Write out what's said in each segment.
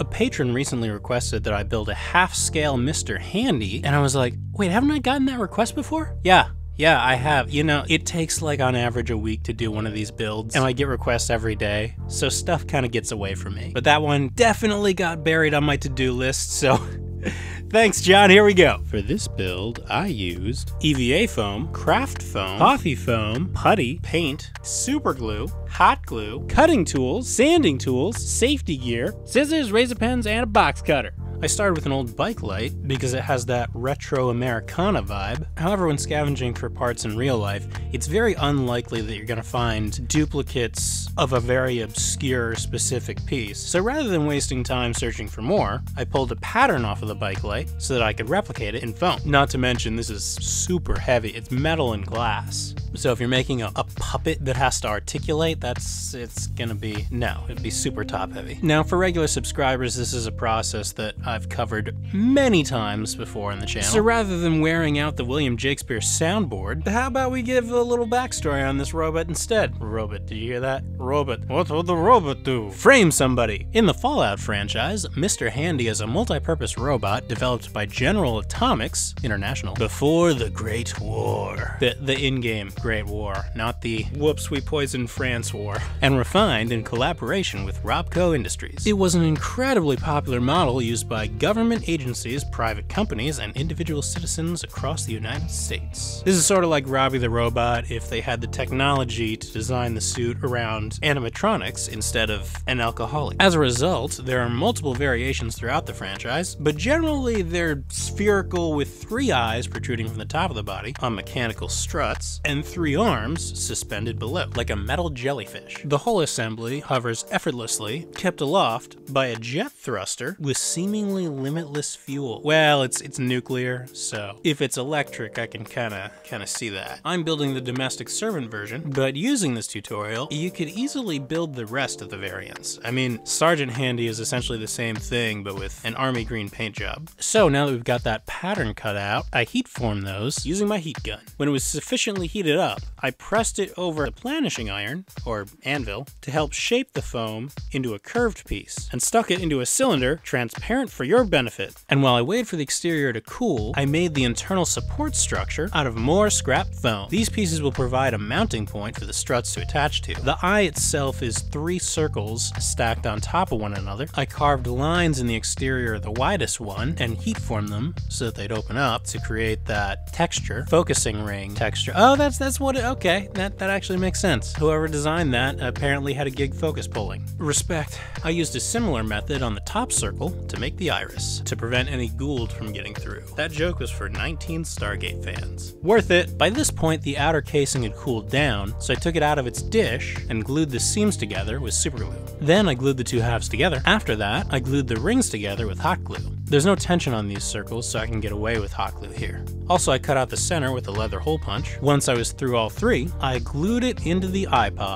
A patron recently requested that I build a half-scale Mr. Handy, and I was like, wait, haven't I gotten that request before? Yeah, I have. You know, it takes like on average a week to do one of these builds, and I get requests every day, so stuff kind of gets away from me. But that one definitely got buried on my to-do list, so thanks, John, here we go. For this build, I used EVA foam, craft foam, coffee foam, putty, paint, super glue, hot glue, cutting tools, sanding tools, safety gear, scissors, razor pens, and a box cutter. I started with an old bike light because it has that retro Americana vibe. However, when scavenging for parts in real life, it's very unlikely that you're gonna find duplicates of a very obscure specific piece. So rather than wasting time searching for more, I pulled a pattern off of the bike light so that I could replicate it in foam. Not to mention, this is super heavy. It's metal and glass. So if you're making a puppet that has to articulate, it'd be super top heavy. Now for regular subscribers, this is a process that I've covered many times before on the channel. So rather than wearing out the William Jakespeare soundboard, how about we give a little backstory on this robot instead? Robot, did you hear that? Robot, what will the robot do? Frame somebody! In the Fallout franchise, Mr. Handy is a multi-purpose robot developed by General Atomics International before the Great War. The in-game Great War, not the whoops we poisoned France war, and refined in collaboration with Robco Industries. It was an incredibly popular model used by government agencies, private companies, and individual citizens across the United States. This is sort of like Robbie the Robot if they had the technology to design the suit around animatronics instead of an alcoholic. As a result, there are multiple variations throughout the franchise, but generally they're spherical with 3 eyes protruding from the top of the body on mechanical struts, and 3 arms suspended below, like a metal jellyfish. The whole assembly hovers effortlessly, kept aloft by a jet thruster with seemingly limitless fuel. Well, it's nuclear, so if it's electric, I can kinda see that. I'm building the domestic servant version, but using this tutorial, you could easily build the rest of the variants. I mean, Sergeant Handy is essentially the same thing, but with an army green paint job. So now that we've got that pattern cut out, I heat form those using my heat gun. When it was sufficiently heated up, I pressed it over a planishing iron, or anvil, to help shape the foam into a curved piece, and stuck it into a cylinder, transparent for your benefit. And while I waited for the exterior to cool, I made the internal support structure out of more scrap foam. These pieces will provide a mounting point for the struts to attach to. The eye itself is 3 circles stacked on top of one another. I carved lines in the exterior of the widest one and heat formed them so that they'd open up to create that texture, focusing ring texture. Oh, that's what it, okay, that actually makes sense. Whoever designed that apparently had a gig focus pulling. Respect. I used a similar method on the top circle to make the iris, to prevent any Gould from getting through. That joke was for 19 Stargate fans. Worth it! By this point, the outer casing had cooled down, so I took it out of its dish and glued the seams together with super glue. Then I glued the 2 halves together. After that, I glued the rings together with hot glue. There's no tension on these circles, so I can get away with hot glue here. Also, I cut out the center with a leather hole punch. Once I was through all 3, I glued it into the iPod.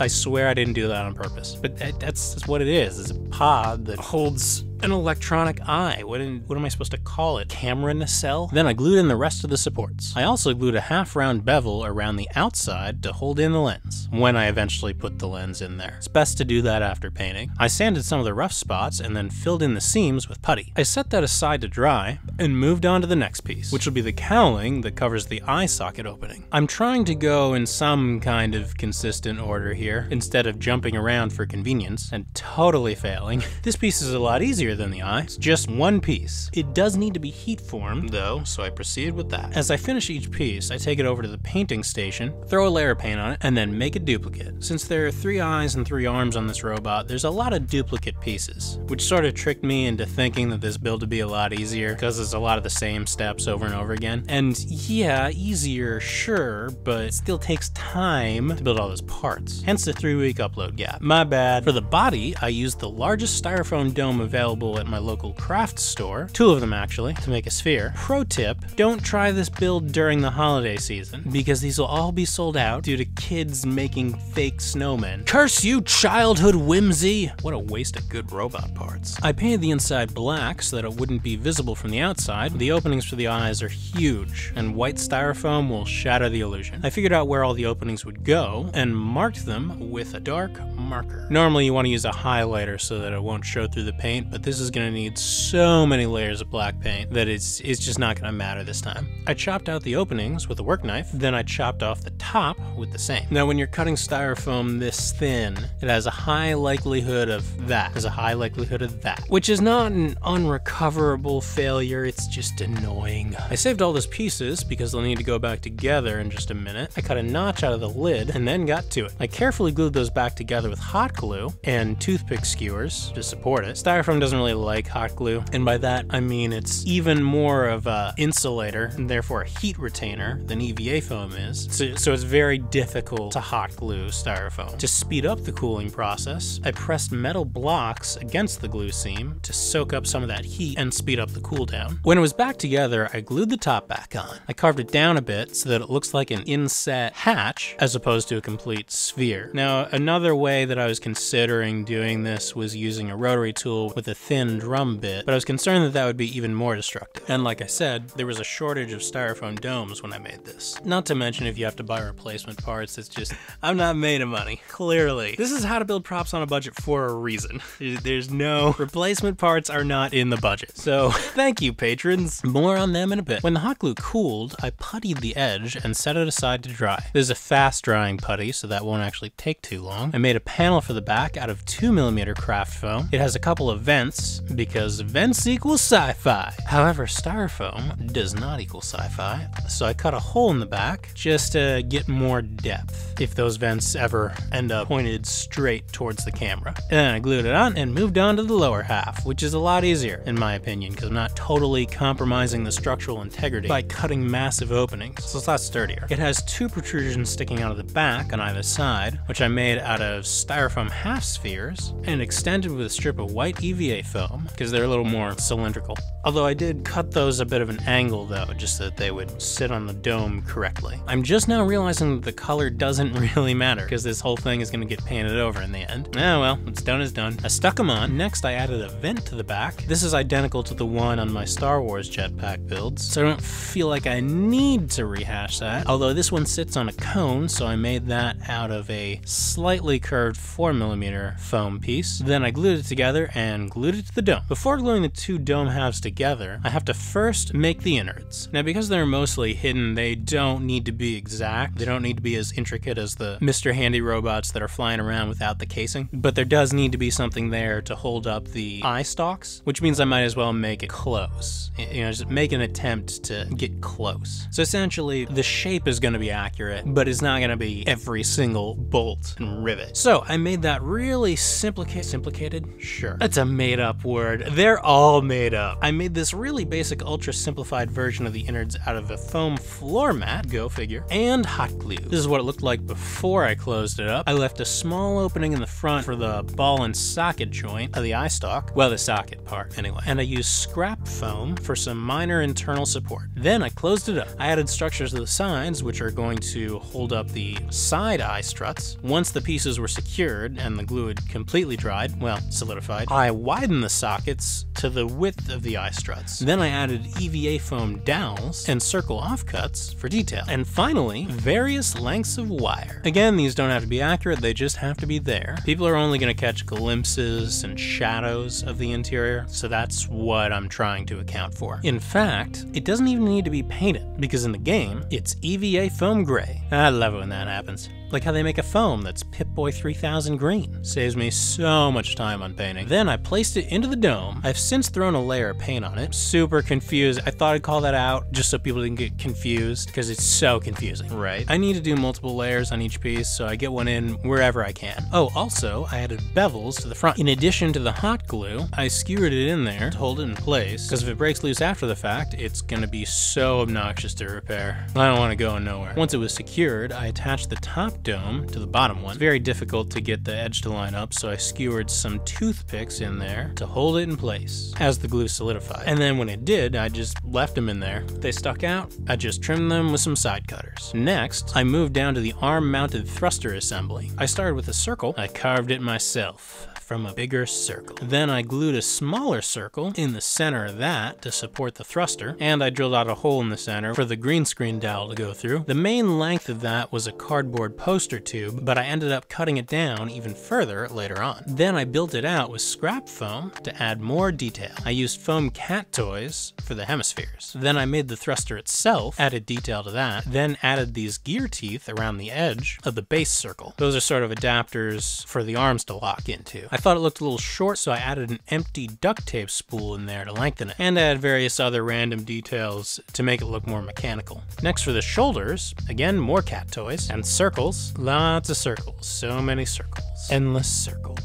I swear I didn't do that on purpose, but that's what it is. It's a pod that holds an electronic eye. What am I supposed to call it? Camera nacelle? Then I glued in the rest of the supports. I also glued a half-round bevel around the outside to hold in the lens, when I eventually put the lens in there. It's best to do that after painting. I sanded some of the rough spots and then filled in the seams with putty. I set that aside to dry and moved on to the next piece, which will be the cowling that covers the eye socket opening. I'm trying to go in some kind of consistent order here, instead of jumping around for convenience and totally failing. This piece is a lot easier than the eye. It's just one piece. It does need to be heat formed though, so I proceeded with that. As I finish each piece, I take it over to the painting station, throw a layer of paint on it, and then make a duplicate. Since there are 3 eyes and 3 arms on this robot, there's a lot of duplicate pieces, which sort of tricked me into thinking that this build would be a lot easier because it's a lot of the same steps over and over again. And yeah, easier, sure, but it still takes time to build all those parts. Hence the 3-week upload gap. My bad. For the body, I used the largest styrofoam dome available available at my local craft store, two of them actually, to make a sphere. Pro tip, don't try this build during the holiday season, because these will all be sold out due to kids making fake snowmen. Curse you, childhood whimsy! What a waste of good robot parts. I painted the inside black so that it wouldn't be visible from the outside. The openings for the eyes are huge, and white styrofoam will shatter the illusion. I figured out where all the openings would go, and marked them with a dark marker. Normally you want to use a highlighter so that it won't show through the paint, but this is going to need so many layers of black paint that it's just not going to matter this time. I chopped out the openings with a work knife, then I chopped off the top with the same. Now when you're cutting styrofoam this thin, it has a high likelihood of that. There's a high likelihood of that, which is not an unrecoverable failure, it's just annoying. I saved all those pieces because they'll need to go back together in just a minute. I cut a notch out of the lid and then got to it. I carefully glued those back together with hot glue and toothpick skewers to support it. Styrofoam doesn't really like hot glue, and by that I mean it's even more of an insulator and therefore a heat retainer than EVA foam is, so it's very difficult to hot glue styrofoam. To speed up the cooling process, I pressed metal blocks against the glue seam to soak up some of that heat and speed up the cool down. When it was back together, I glued the top back on. I carved it down a bit so that it looks like an inset hatch as opposed to a complete sphere. Now, another way that I was considering doing this was using a rotary tool with a thin drum bit, but I was concerned that would be even more destructive. And like I said, there was a shortage of styrofoam domes when I made this. Not to mention if you have to buy replacement parts, it's just, I'm not made of money, clearly. This is how to build props on a budget for a reason. There's no, replacement parts are not in the budget. So thank you, patrons. More on them in a bit. When the hot glue cooled, I puttied the edge and set it aside to dry. This is a fast drying putty, so that won't actually take too long. I made a panel for the back out of 2mm craft foam. It has a couple of vents, because vents equals sci-fi. However, styrofoam does not equal sci-fi, so I cut a hole in the back just to get more depth if those vents ever end up pointed straight towards the camera. And then I glued it on and moved on to the lower half, which is a lot easier in my opinion, because I'm not totally compromising the structural integrity by cutting massive openings, so it's a lot sturdier. It has two protrusions sticking out of the back on either side, which I made out of styrofoam half spheres and extended with a strip of white EVA foam, because they're a little more cylindrical. Although I did cut those a bit of an angle though, just so that they would sit on the dome correctly. I'm just now realizing that the color doesn't really matter, because this whole thing is going to get painted over in the end. Oh well, what's done is done. I stuck them on. Next I added a vent to the back. This is identical to the one on my Star Wars jetpack builds, so I don't feel like I need to rehash that. Although this one sits on a cone, so I made that out of a slightly curved 4mm foam piece. Then I glued it together and glued it to the dome. Before gluing the two dome halves together, I have to first make the innards. Now because they're mostly hidden, they don't need to be exact. They don't need to be as intricate as the Mr. Handy robots that are flying around without the casing, but there does need to be something there to hold up the eye stalks, which means I might as well make it close. You know, just make an attempt to get close. So essentially, the shape is going to be accurate, but it's not going to be every single bolt and rivet. So I made that really simplicated? Sure. That's a made up word. They're all made up. I made this really basic ultra simplified version of the innards out of a foam floor mat, go figure, and hot glue. This is what it looked like before I closed it up. I left a small opening in the front for the ball and socket joint of the eye stalk, well the socket part anyway, and I used scrap foam for some minor internal support. Then I closed it up. I added structures to the sides which are going to hold up the side eye struts. Once the pieces were secured and the glue had completely dried, well solidified, I widened the sockets to the width of the eye struts. Then I added EVA foam dowels and circle offcuts for detail. And finally, various lengths of wire. Again, these don't have to be accurate, they just have to be there. People are only going to catch glimpses and shadows of the interior, so that's what I'm trying to account for. In fact, it doesn't even need to be painted, because in the game, it's EVA foam gray. I love it when that happens. Like how they make a foam that's Pip-Boy 3000 green. Saves me so much time on painting. Then I placed it into the dome. I've since thrown a layer of paint on it. Super confused. I thought I'd call that out just so people didn't get confused, because it's so confusing, right? I need to do multiple layers on each piece, so I get one in wherever I can. Oh, also, I added bevels to the front. In addition to the hot glue, I skewered it in there to hold it in place, because if it breaks loose after the fact, it's gonna be so obnoxious to repair. I don't wanna go nowhere. Once it was secured, I attached the top left dome to the bottom one. It's very difficult to get the edge to line up, so I skewered some toothpicks in there to hold it in place as the glue solidified. And then when it did, I just left them in there. If they stuck out, I just trimmed them with some side cutters. Next, I moved down to the arm-mounted thruster assembly. I started with a circle. I carved it myself from a bigger circle. Then I glued a smaller circle in the center of that to support the thruster, and I drilled out a hole in the center for the green screen dowel to go through. The main length of that was a cardboard poster tube, but I ended up cutting it down even further later on. Then I built it out with scrap foam to add more detail. I used foam cat toys for the hemispheres. Then I made the thruster itself, added detail to that, then added these gear teeth around the edge of the base circle. Those are sort of adapters for the arms to lock into. I thought it looked a little short, so I added an empty duct tape spool in there to lengthen it, and add various other random details to make it look more mechanical. Next, for the shoulders, again, more cat toys, and circles, lots of circles, so many circles, endless circles.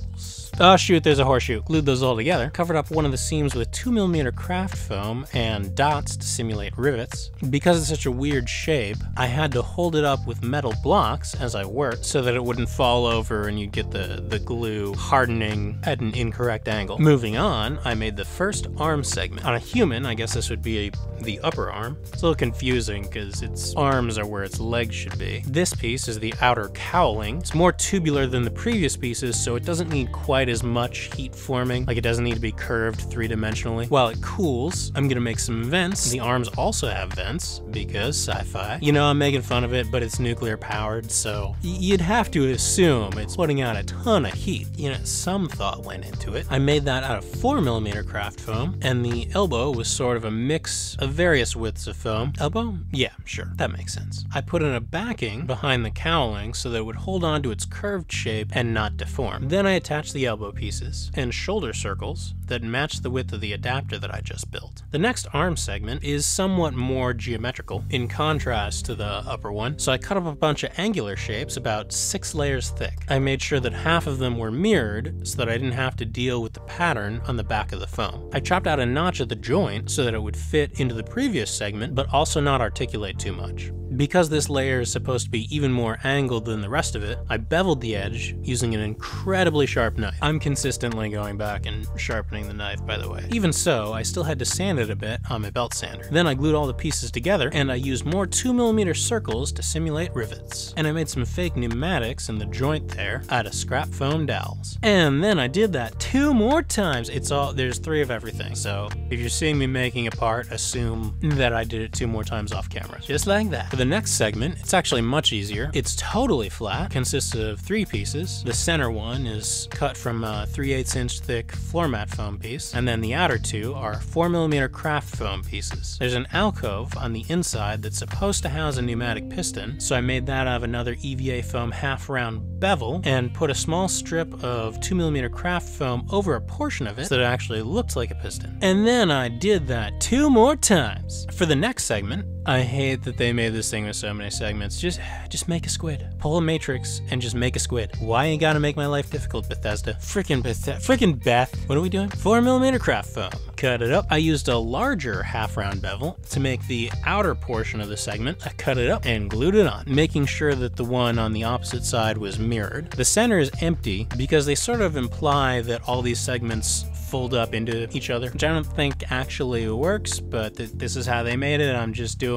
Oh shoot, there's a horseshoe. Glued those all together, covered up one of the seams with 2mm craft foam and dots to simulate rivets. Because it's such a weird shape, I had to hold it up with metal blocks as I worked so that it wouldn't fall over and you'd get the glue hardening at an incorrect angle. Moving on, I made the first arm segment. On a human, I guess this would be the upper arm. It's a little confusing because its arms are where its legs should be. This piece is the outer cowling. It's more tubular than the previous pieces, so it doesn't need quite as much heat forming, like it doesn't need to be curved three-dimensionally. While it cools, I'm gonna make some vents. The arms also have vents because sci-fi. You know, I'm making fun of it, but it's nuclear powered, so you'd have to assume it's putting out a ton of heat. You know, some thought went into it. I made that out of 4mm craft foam, and the elbow was sort of a mix of various widths of foam. Elbow? Yeah, sure, that makes sense. I put in a backing behind the cowling so that it would hold on to its curved shape and not deform. Then I attached the elbow pieces and shoulder circles that match the width of the adapter that I just built. The next arm segment is somewhat more geometrical in contrast to the upper one, so I cut up a bunch of angular shapes about 6 layers thick. I made sure that half of them were mirrored so that I didn't have to deal with the pattern on the back of the foam. I chopped out a notch at the joint so that it would fit into the previous segment but also not articulate too much. Because this layer is supposed to be even more angled than the rest of it, I beveled the edge using an incredibly sharp knife. I'm consistently going back and sharpening the knife, by the way. Even so, I still had to sand it a bit on my belt sander. Then I glued all the pieces together, and I used more 2mm circles to simulate rivets. And I made some fake pneumatics in the joint there out of scrap foam dowels. And then I did that 2 more times. There's 3 of everything. So if you're seeing me making a part, assume that I did it 2 more times off camera. Just like that. The next segment, it's actually much easier. It's totally flat, consists of 3 pieces. The center one is cut from a 3/8" thick floor mat foam piece, and then the outer 2 are 4mm craft foam pieces. There's an alcove on the inside that's supposed to house a pneumatic piston, so I made that out of another EVA foam half-round bevel and put a small strip of 2mm craft foam over a portion of it so that it actually looked like a piston. And then I did that 2 more times. For the next segment, I hate that they made this thing with so many segments. Just make a squid. Pull a matrix and just make a squid. Why you gotta make my life difficult, Bethesda? Frickin' Bethesda. Frickin' Beth. What are we doing? 4mm craft foam. Cut it up. I used a larger half-round bevel to make the outer portion of the segment. I cut it up and glued it on, making sure that the one on the opposite side was mirrored. The center is empty because they sort of imply that all these segments fold up into each other, which I don't think actually works, but this is how they made it. I'm just doing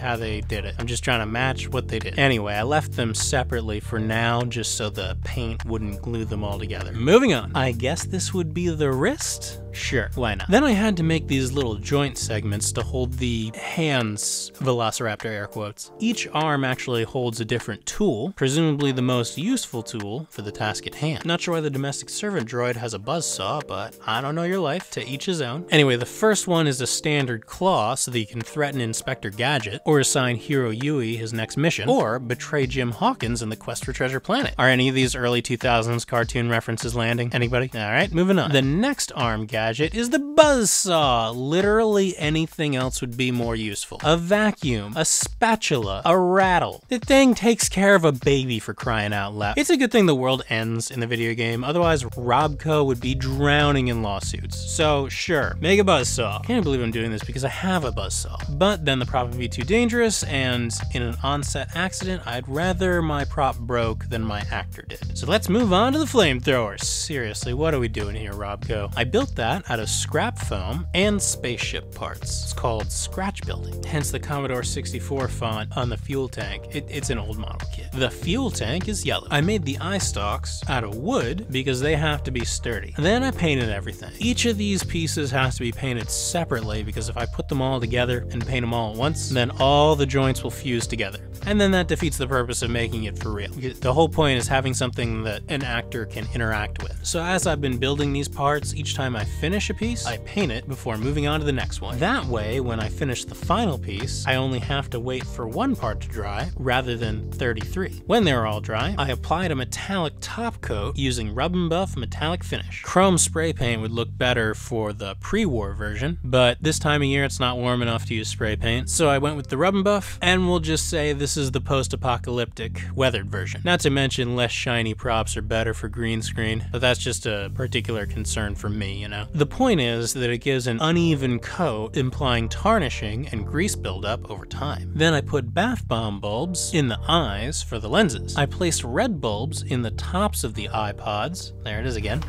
how they did it. I'm just trying to match what they did. Anyway, I left them separately for now just so the paint wouldn't glue them all together. Moving on. I guess this would be the wrist? Sure, why not? Then I had to make these little joint segments to hold the hands, Velociraptor air quotes. Each arm actually holds a different tool, presumably the most useful tool for the task at hand. Not sure why the domestic servant droid has a buzzsaw, but I don't know your life, to each his own. Anyway, the first one is a standard claw so that you can threaten Inspector Gadget, or assign Hiro Yui his next mission, or betray Jim Hawkins in the quest for Treasure Planet. Are any of these early 2000s cartoon references landing? Anybody? All right, moving on. The next arm gadget Gadget is the buzzsaw. Literally anything else would be more useful. A vacuum, a spatula, a rattle. The thing takes care of a baby, for crying out loud. It's a good thing the world ends in the video game, otherwise RobCo would be drowning in lawsuits. So sure, make a buzzsaw. Can't believe I'm doing this because I have a buzzsaw. But then the prop would be too dangerous, and in an on-set accident, I'd rather my prop broke than my actor did. So let's move on to the flamethrower. Seriously, what are we doing here, RobCo? I built that out of scrap foam and spaceship parts. It's called scratch building, hence the Commodore 64 font on the fuel tank. It's an old model kit. The fuel tank is yellow. I made the eye stalks out of wood because they have to be sturdy. Then I painted everything. Each of these pieces has to be painted separately because if I put them all together and paint them all at once, then all the joints will fuse together. And then that defeats the purpose of making it for real. The whole point is having something that an actor can interact with. So as I've been building these parts, each time I finish a piece, I paint it before moving on to the next one. That way, when I finish the final piece, I only have to wait for one part to dry rather than 33. When they're all dry, I applied a metallic top coat using Rub'n'Buff Metallic Finish. Chrome spray paint would look better for the pre-war version, but this time of year it's not warm enough to use spray paint, so I went with the Rub'n'Buff, and we'll just say this is the post-apocalyptic weathered version. Not to mention less shiny props are better for green screen, but that's just a particular concern for me, you know. The point is that it gives an uneven coat, implying tarnishing and grease buildup over time. Then I put bath bomb bulbs in the eyes for the lenses. I placed red bulbs in the tops of the eye pods. There it is again.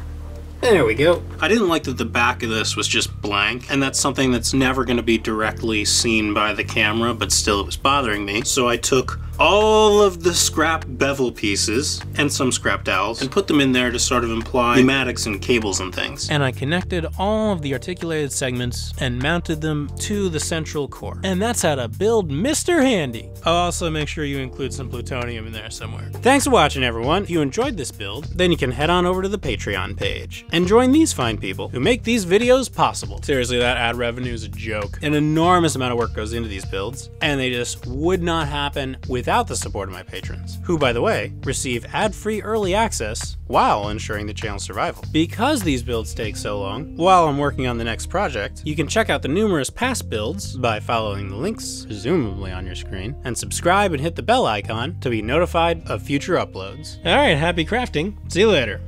There we go. I didn't like that the back of this was just blank, and that's something that's never going to be directly seen by the camera, but still it was bothering me. So I took all of the scrap bevel pieces and some scrap dowels and put them in there to sort of imply pneumatics and cables and things. And I connected all of the articulated segments and mounted them to the central core. And that's how to build Mr. Handy. I'll also make sure you include some plutonium in there somewhere. Thanks for watching, everyone. If you enjoyed this build, then you can head on over to the Patreon page and join these fine people who make these videos possible. Seriously, that ad revenue is a joke. An enormous amount of work goes into these builds, and they just would not happen without the support of my patrons, who, by the way, receive ad-free early access while ensuring the channel's survival. Because these builds take so long, while I'm working on the next project, you can check out the numerous past builds by following the links, presumably on your screen, and subscribe and hit the bell icon to be notified of future uploads. All right, happy crafting. See you later.